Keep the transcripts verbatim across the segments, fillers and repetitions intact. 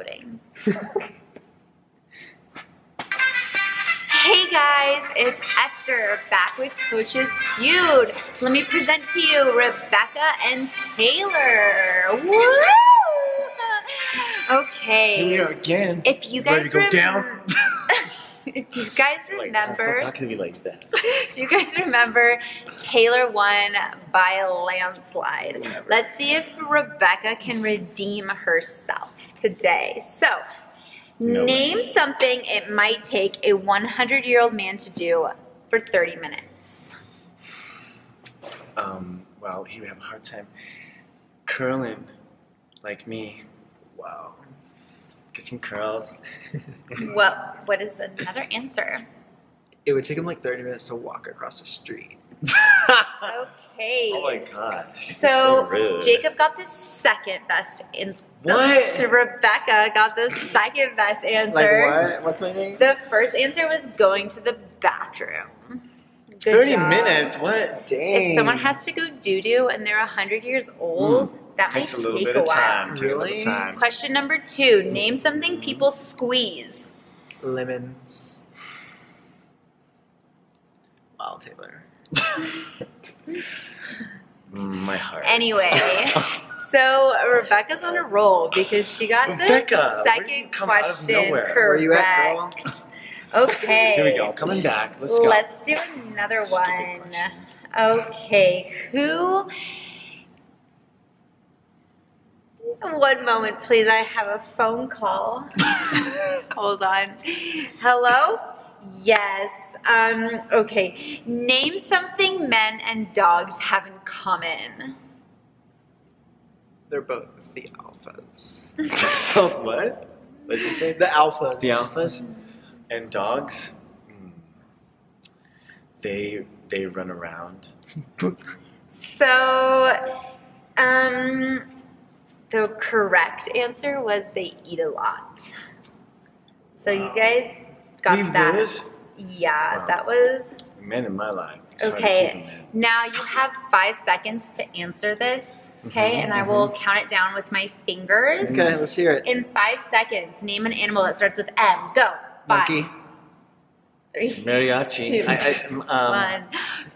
exploding. Hey guys, it's Esther back with Coach's Feud. Let me present to you Rebecca and Taylor. Woo! Okay. Here we are again. If you guys ready to go down? If you guys remember, like, gonna be like that. If you guys remember, Taylor won by a landslide. Whatever. Let's see if Rebecca can redeem herself today. So, no name way. something it might take a hundred-year-old man to do for thirty minutes. Um, well, he would have a hard time curling like me. Wow. Get some curls. Well, what is another answer? It would take him like thirty minutes to walk across the street. Okay. Oh my gosh. So, so Jacob got the second best answer. What? Rebecca got the second best answer. Like what? What's my name? The first answer was going to the bathroom. Good thirty job. minutes? What? Dang. If someone has to go doo-doo and they're one hundred years old, mm. that might take a little bit of time. Really? Question number two. Name something people squeeze. Lemons. Wow, Taylor. My heart. Anyway, so Rebecca's on a roll because she got Rebecca, the second question correct. Where are you at, girl? Okay. Here we go. Coming back. Let's go. Let's do another Stupid one. Questions. Okay. Who... One moment, please. I have a phone call. Hold on. Hello? Yes. Um, okay. Name something men and dogs have in common. They're both the alphas. Oh, what? What did you say? The alphas. The alphas. And dogs, mm. they, they run around. So, um... the correct answer was they eat a lot. So wow. you guys got Leave that. This? Yeah, wow. that was... Man in my life. It's okay, now you have five seconds to answer this, okay? Mm-hmm, and mm-hmm. I will count it down with my fingers. Okay, let's hear it. In five seconds, name an animal that starts with M. Go. Five. Monkey. Three. Mariachi. Two, I, I, um, one.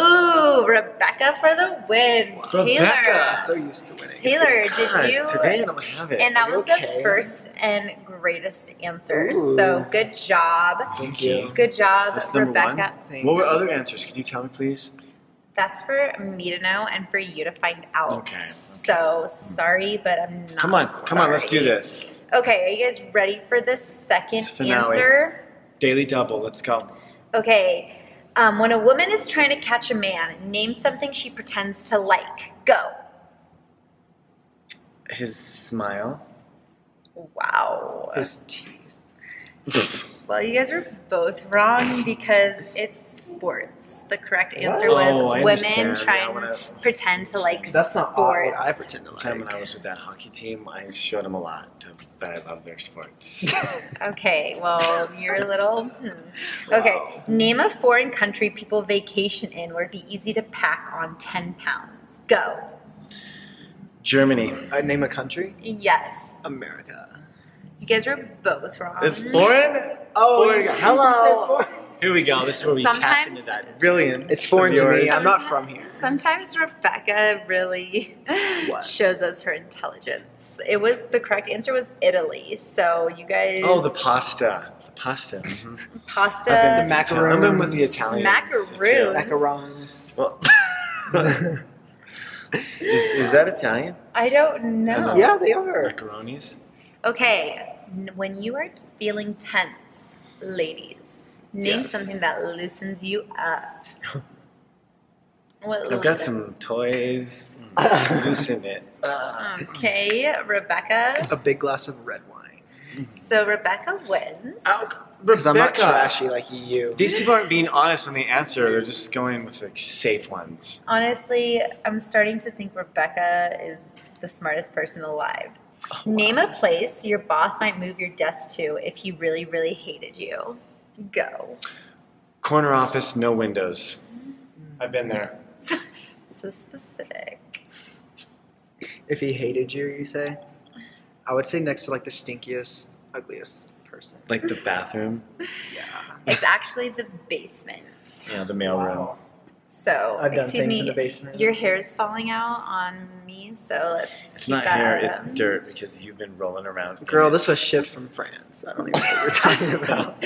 Ooh, Rebecca for the win. Wow. Taylor. Rebecca, I'm so used to winning. Taylor, did cars. you? Today I don't have it. And that Are was okay? the first and greatest answer. Ooh. So good job. Thank you. Good job, That's Rebecca. What were other answers? Could you tell me, please? That's for me to know and for you to find out. Okay. okay. So sorry, but I'm not. Come on, sorry. come on, let's do this. Okay, are you guys ready for the second answer? Daily double, let's go. Okay, um, when a woman is trying to catch a man, name something she pretends to like. Go. His smile. Wow. His teeth. Well, you guys are both wrong because it's sports. The correct answer what? was oh, women trying yeah, to pretend to like That's sports. Not what I pretend to like. When I was with that hockey team, I showed them a lot that I love their sports. Okay, well, you're a little... Hmm. Okay, wow. Name a foreign country people vacation in where it'd be easy to pack on ten pounds. Go. Germany. I name a country? Yes. America. You guys were both wrong. It's foreign? Oh, foreign. Hello. Here we go. This is where we tap into that. Brilliant. It's foreign to me. I'm not from here. Sometimes Rebecca really what? shows us her intelligence. It was the correct answer was Italy. So you guys. Oh, the pasta. The pasta. Mm-hmm. Pasta. I've been the macaroons. I've been with the Italians. Macaroons. Macarons. Well, is, is that Italian? I don't know. I don't know. Yeah, they are. Macaronis. Okay, when you are feeling tense, ladies. Name yes. something that loosens you up. What I've got some toys. Mm. Loosen it. Uh. Okay, Rebecca. A big glass of red wine. So Rebecca wins. Because I'm not trashy like you. These people aren't being honest when they answer. They're just going with like safe ones. Honestly, I'm starting to think Rebecca is the smartest person alive. Oh, wow. Name a place your boss might move your desk to if he really, really hated you. Go. Corner office, no windows. I've been there. So specific. If he hated you, you say? I would say next to like the stinkiest, ugliest person. Like the bathroom? Yeah. It's actually the basement. Yeah, the mailroom. Wow. So, I've excuse me, in the basement. Your hair is falling out on me, so let's It's keep not that hair, out. It's dirt because you've been rolling around. Girl, this was shipped from France. I don't even know what you're talking about.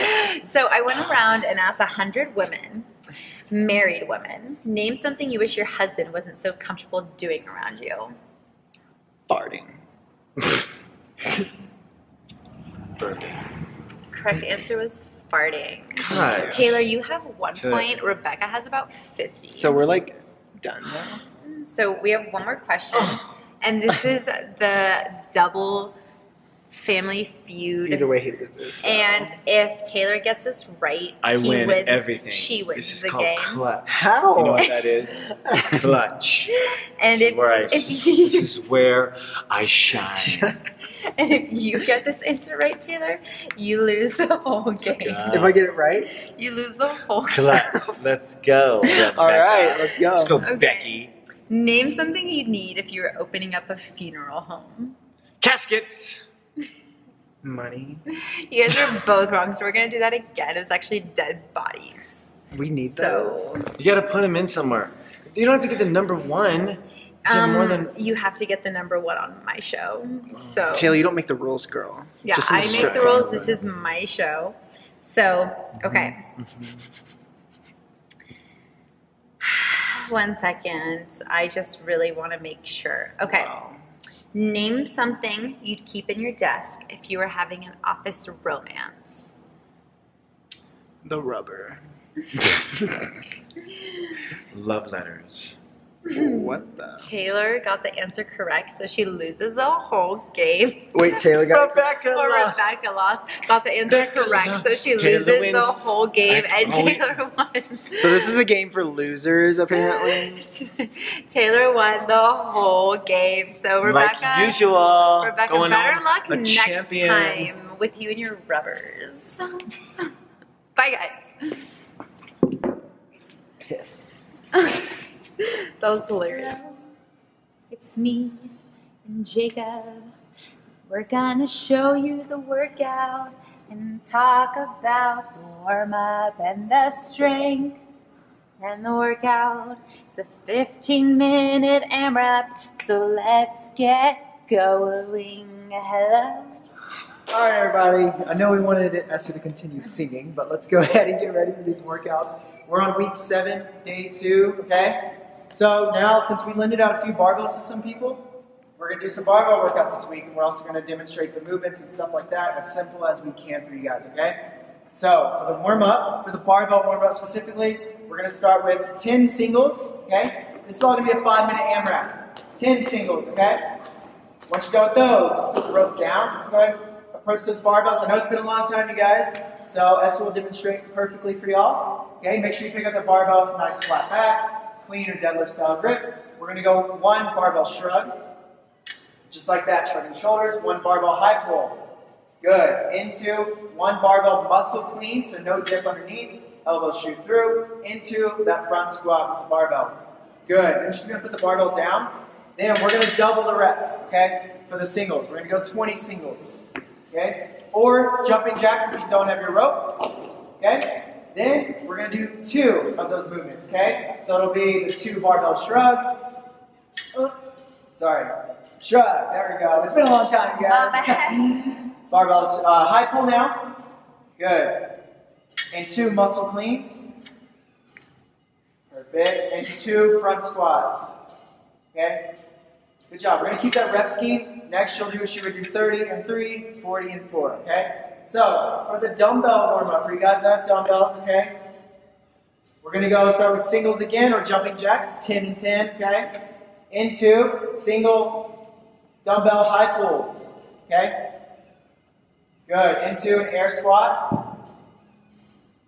So I went around and asked a hundred women, married women, name something you wish your husband wasn't so comfortable doing around you. Farting. Burping. Correct answer was farting. Gosh. Taylor, you have one Taylor. point. Rebecca has about fifty. So we're like done now. So we have one more question. Oh. And this is the double family feud. Either way he loses. So. And if Taylor gets this right, I he win wins, everything. She wins this is the called game. Clutch. How? You know what that is? Clutch. And this, if, is where I, if you, this is where I shine. And if you get this answer right, Taylor, you lose the whole game. If I get it right? You lose the whole game. Let's, let's go. All right, let's go. Let's go, okay. Becky. Name something you'd need if you were opening up a funeral home. Caskets. Money. You guys are both wrong, so we're going to do that again. It was actually dead bodies. We need so. those. You got to put them in somewhere. You don't have to get the number one. Um, than... You have to get the number one on my show. So Taylor, you don't make the rules, girl. Yeah, I make show. the rules. This is my show. So, okay. Mm-hmm. One second. I just really want to make sure. Okay. Wow. Name something you'd keep in your desk if you were having an office romance. The rubber. Love letters. What the? Taylor got the answer correct, so she loses the whole game. Wait, Taylor got Rebecca it. Or lost. Rebecca lost. Got the answer Rebecca correct, lost. so she Taylor loses wins. the whole game, I, and oh, Taylor won. So this is a game for losers, apparently. Taylor won the whole game, so Rebecca. Like usual. Rebecca, going better luck next champion. time with you and your rubbers. Bye, guys. Piss. That was hilarious. It's me and Jacob. We're gonna show you the workout and talk about the warm-up and the strength and the workout. It's a fifteen minute AMRAP, so let's get going. Hello. All right, everybody. I know we wanted to ask you to continue singing, but let's go ahead and get ready for these workouts. We're on week seven, day two, okay? So now, since we lended out a few barbells to some people, we're going to do some barbell workouts this week, and we're also going to demonstrate the movements and stuff like that as simple as we can for you guys, okay? So for the warm-up, for the barbell warm-up specifically, we're going to start with ten singles, okay? This is all going to be a five minute AMRAP. ten singles, okay? Once you're done with those, let's put the rope down. Let's go ahead and approach those barbells. I know it's been a long time, you guys, so Esther will demonstrate perfectly for y'all, okay? Make sure you pick up the barbell with a nice flat back. Clean or deadlift style grip. We're gonna go one barbell shrug, just like that, shrugging shoulders, one barbell high pull. Good, into one barbell muscle clean, so no dip underneath, elbows shoot through, into that front squat with the barbell. Good, then she's gonna put the barbell down. Then we're gonna double the reps, okay, for the singles. We're gonna go twenty singles, okay? Or jumping jacks if you don't have your rope, okay? Then we're going to do two of those movements, okay? So it'll be the two barbell shrug. Oops. Sorry. Shrug. There we go. It's been a long time, you guys. Barbell uh, high pull now. Good. And two muscle cleans. Perfect. And two front squats. Okay? Good job. We're going to keep that rep scheme. Next, you'll do what you would do thirty and three, forty and four, okay? So, for the dumbbell warm-up, for you guys that have dumbbells, okay? We're gonna go start with singles again, or jumping jacks, ten and ten, okay? Into single dumbbell high pulls, okay? Good, into an air squat.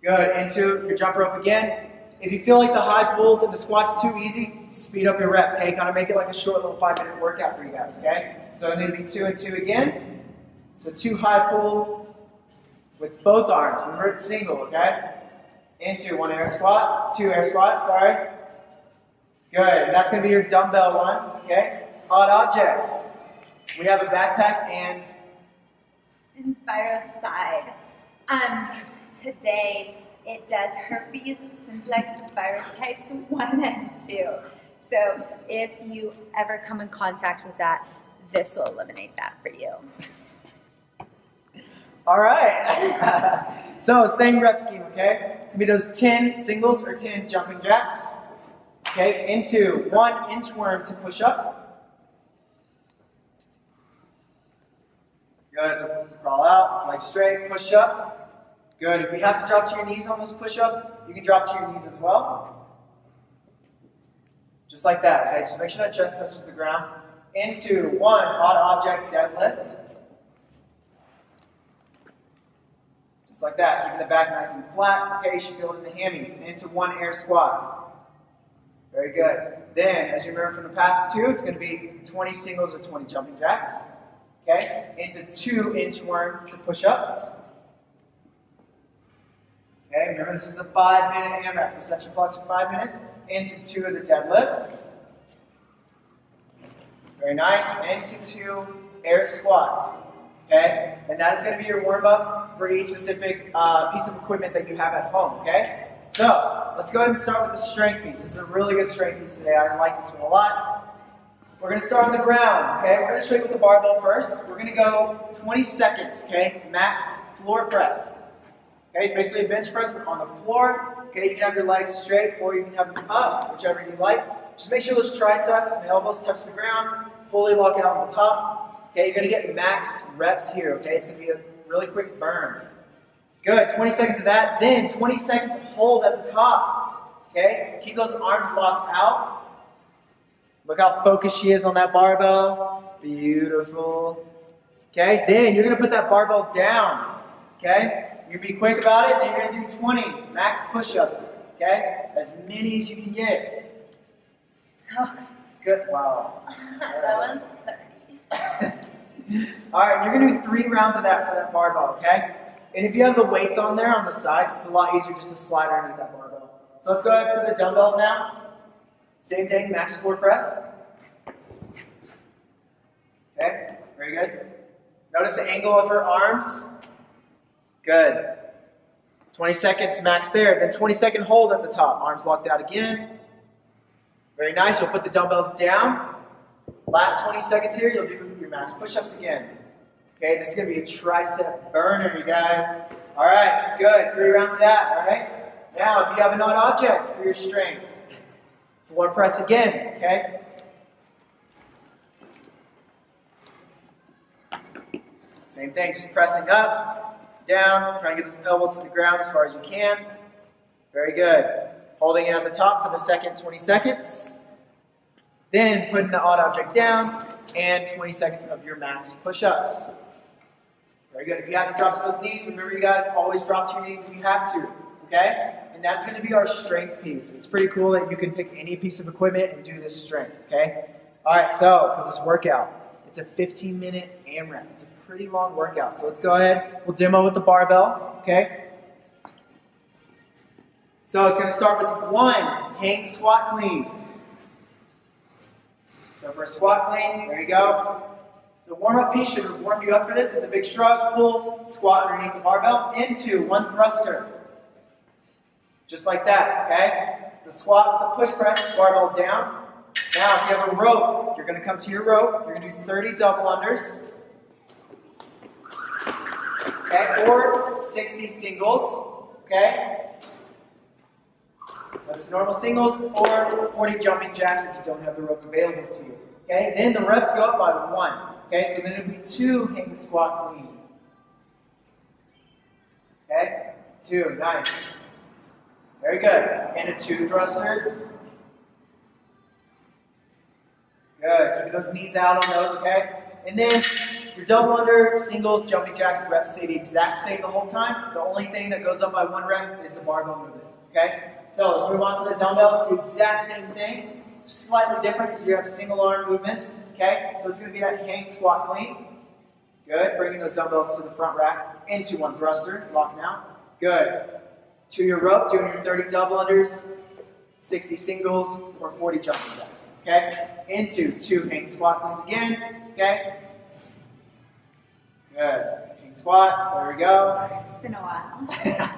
Good, into your jump rope again. If you feel like the high pulls and the squat's too easy, speed up your reps, okay? Kind of make it like a short little five minute workout for you guys, okay? So it'll be two and two again. So two high pull, with both arms, remember it's single, okay? Into one air squat, two air squats, sorry. Good, and that's gonna be your dumbbell one, okay? Odd objects. We have a backpack and... And viricide. Um, today, it does herpes, simplex virus types one and two. So if you ever come in contact with that, this will eliminate that for you. All right. So same rep scheme, okay? It's gonna be those ten singles or ten jumping jacks. Okay, into one inchworm to push up. Good, so crawl out, leg straight, push up. Good, if you have to drop to your knees on those push-ups, you can drop to your knees as well. Just like that, okay? Just make sure that chest touches the ground. Into one odd object deadlift. Just like that, keeping the back nice and flat. Okay, you should feel it in the hammies. Into one air squat. Very good. Then, as you remember from the past two, it's going to be twenty singles or twenty jumping jacks. Okay, into two inchworm to push-ups. Okay, remember this is a five-minute AMRAP, so set your blocks for five minutes. Into two of the deadlifts. Very nice. Into two air squats. Okay, and that is going to be your warm-up for each specific uh, piece of equipment that you have at home. Okay. So, let's go ahead and start with the strength piece. This is a really good strength piece today. I like this one a lot. We're going to start on the ground, okay? We're going to show you with the barbell first. We're going to go twenty seconds, okay? Max floor press. Okay, it's basically a bench press, but on the floor. Okay, you can have your legs straight or you can have them up, whichever you like. Just make sure those triceps and the elbows touch the ground. Fully lock it on the top. Okay, you're going to get max reps here, okay? It's going to be a really quick burn. Good, twenty seconds of that, then twenty seconds of hold at the top, okay? Keep those arms locked out. Look how focused she is on that barbell. Beautiful. Okay, then you're gonna put that barbell down, okay? You're gonna be quick about it, then you're gonna do twenty max push-ups, okay? As many as you can get. Good, wow. That was thirty. All right, you're gonna do three rounds of that for that barbell, okay? And if you have the weights on there on the sides, it's a lot easier just to slide right under that barbell. So let's go ahead to the dumbbells now. Same thing, max floor press. Okay, very good. Notice the angle of her arms. Good. twenty seconds max there, then twenty second hold at the top. Arms locked out again. Very nice, you'll put the dumbbells down. Last twenty seconds here, you'll do your max push-ups again. Okay, this is going to be a tricep burner, you guys. All right, good. Three rounds of that, all right? Now, if you have an odd object for your strength, floor press again, okay? Same thing, just pressing up, down, trying to get those elbows to the ground as far as you can. Very good. Holding it at the top for the second twenty seconds. Then putting the odd object down and twenty seconds of your max push-ups. Very good. If you have to drop to those knees, remember you guys, always drop to your knees if you have to, okay? And that's going to be our strength piece. It's pretty cool that you can pick any piece of equipment and do this strength, okay? All right, so for this workout, it's a fifteen-minute AMRAP. It's a pretty long workout, so let's go ahead. We'll demo with the barbell, okay? So it's going to start with one, hang squat clean. So for a squat clean, there you go. The warm-up piece should warm you up for this. It's a big shrug, pull, squat underneath the barbell into one thruster. Just like that, okay? It's a squat with a push press, barbell down. Now, if you have a rope, you're gonna come to your rope. You're gonna do thirty double unders. Okay, or sixty singles, okay? So it's normal singles or forty jumping jacks if you don't have the rope available to you. Okay, then the reps go up by one. Okay, so then it'll be two hang squat clean. Okay, two, nice. Very good. And a two thrusters. Good, keep those knees out on those, okay? And then your double under, singles, jumping jacks, reps stay the exact same the whole time. The only thing that goes up by one rep is the barbell movement, okay? So let's move on to the dumbbell. It's the exact same thing, just slightly different because you have single arm movements, okay? So it's gonna be that hang squat clean. Good, bringing those dumbbells to the front rack, into one thruster, locking out. Good, to your rope, doing your thirty double unders, sixty singles, or forty jumping jacks, okay? Into two hang squat cleans again, okay? Good. Hang squat. There we go. It's been a while.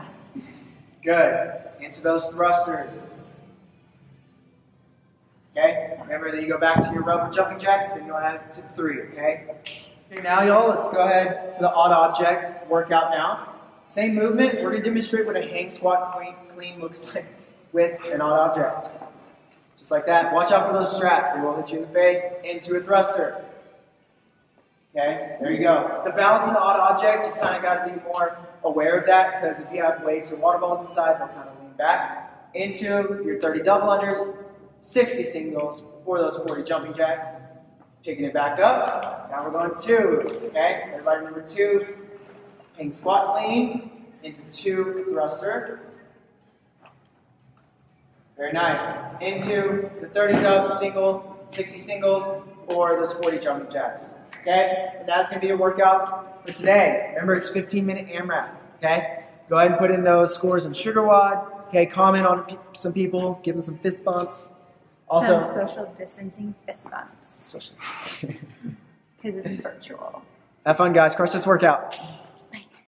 Good. Into those thrusters. Okay? Remember that you go back to your rubber jumping jacks, then you'll add it to three, okay? Okay, now y'all, let's go ahead to the odd object workout now. Same movement, we're going to demonstrate what a hang squat clean, clean looks like with an odd object. Just like that. Watch out for those straps. They won't hit you in the face. Into a thruster. Okay, there you go. The balance of the odd object, you kind of got to be more aware of that, because if you have weights or water balls inside, they'll kind of lean back. Into your thirty double unders. sixty singles for those forty jumping jacks. Picking it back up. Now we're going two. Okay, everybody remember two. Hang squat lean into two thruster. Very nice. Into the thirty dubs single, sixty singles for those forty jumping jacks. Okay, and that's gonna be your workout for today. Remember, it's fifteen minute AMRAP. Okay, go ahead and put in those scores on SugarWad. Okay, comment on some people, give them some fist bumps. Also, some social distancing fist bumps. Social distancing. Because it's virtual. Have fun, guys. Crush this workout.